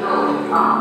Terima kasih.